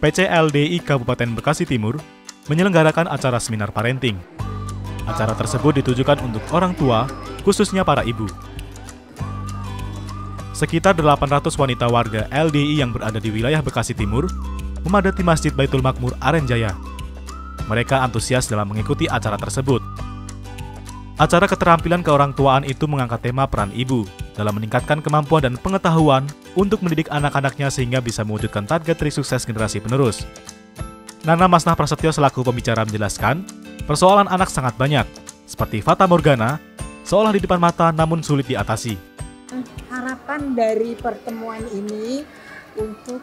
PC LDII Kabupaten Bekasi Timur menyelenggarakan acara seminar parenting. Acara tersebut ditujukan untuk orang tua, khususnya para ibu. Sekitar 800 wanita warga LDII yang berada di wilayah Bekasi Timur memadati Masjid Baitul Makmur Aren Jaya. Mereka antusias dalam mengikuti acara tersebut. Acara keterampilan keorangtuaan itu mengangkat tema peran ibu dalam meningkatkan kemampuan dan pengetahuan untuk mendidik anak-anaknya sehingga bisa mewujudkan target Tri Sukses generasi penerus. Nana Masnah Prasetyo selaku pembicara menjelaskan, persoalan anak sangat banyak, seperti fata morgana, seolah di depan mata namun sulit diatasi. Harapan dari pertemuan ini untuk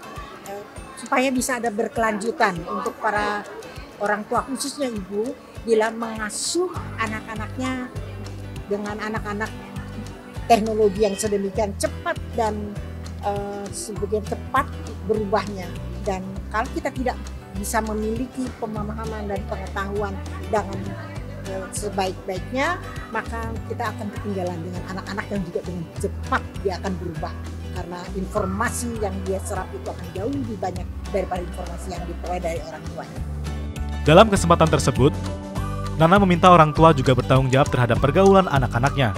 supaya bisa ada berkelanjutan untuk para orang tua khususnya ibu bila mengasuh anak-anaknya dengan anak-anak teknologi yang sedemikian cepat dan sebagian cepat berubahnya. Dan kalau kita tidak bisa memiliki pemahaman dan pengetahuan dengan sebaik-baiknya, maka kita akan ketinggalan dengan anak-anak yang juga dengan cepat dia akan berubah. Karena informasi yang dia serap itu akan jauh lebih banyak daripada informasi yang diperoleh dari orang tuanya. Dalam kesempatan tersebut, Nana meminta orang tua juga bertanggung jawab terhadap pergaulan anak-anaknya.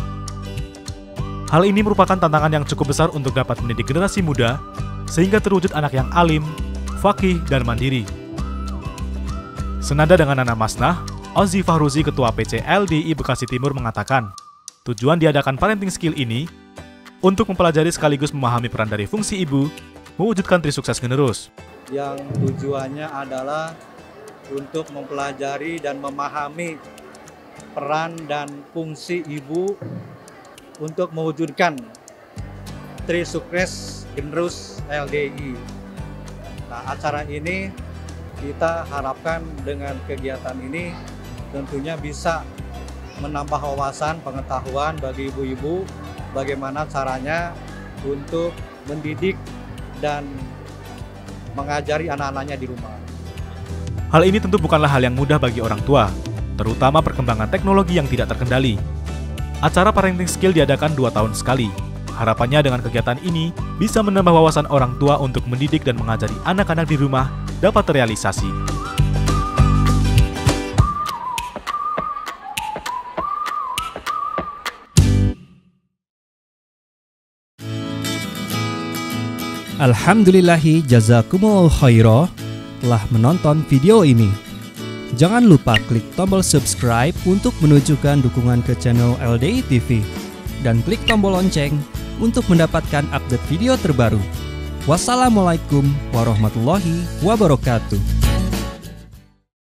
Hal ini merupakan tantangan yang cukup besar untuk dapat mendidik generasi muda, sehingga terwujud anak yang alim, faqih, dan mandiri. Senada dengan Nana Masnah, Ozy Fahruzy Ketua PC LDII Bekasi Timur mengatakan, tujuan diadakan parenting skill ini untuk mempelajari sekaligus memahami peran dari fungsi ibu, mewujudkan Tri Sukses Generus. Yang tujuannya adalah untuk mempelajari dan memahami peran dan fungsi ibu untuk mewujudkan Tri Sukses Generus LDII. Nah, acara ini kita harapkan dengan kegiatan ini tentunya bisa menambah wawasan pengetahuan bagi ibu-ibu bagaimana caranya untuk mendidik dan mengajari anak-anaknya di rumah. Hal ini tentu bukanlah hal yang mudah bagi orang tua, terutama perkembangan teknologi yang tidak terkendali. Acara parenting skill diadakan 2 tahun sekali. Harapannya dengan kegiatan ini bisa menambah wawasan orang tua untuk mendidik dan mengajari anak-anak di rumah dapat terrealisasi. Alhamdulillahi jazakumul khairah telah menonton video ini. Jangan lupa klik tombol subscribe untuk menunjukkan dukungan ke channel LDII TV dan klik tombol lonceng untuk mendapatkan update video terbaru. Wassalamualaikum warahmatullahi wabarakatuh.